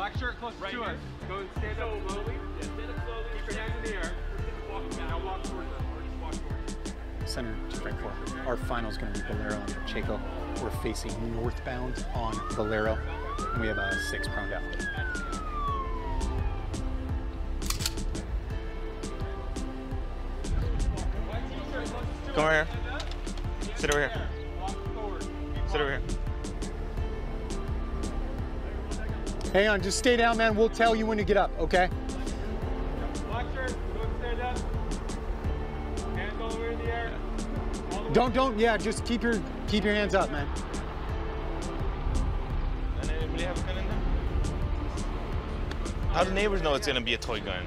Black shirt close right to us. Go and stand up slowly. Yeah, stand up slowly. Keep your hands in the air. We're just now walk towards us. We're just walk towards us. Center to Frank Fork. Our final is going to be Bolero and Pacheco. We're facing northbound on Bolero. And we have a 6 prone down. Go over here. Sit over here. Sit over here. Hang on, just stay down, man. We'll tell you when to get up, okay? Black shirt, go and stand up. Hands all the way in the air. Yeah, just keep your hands up, man. Anybody have a gun in there? How do neighbors know it's gonna be a toy gun?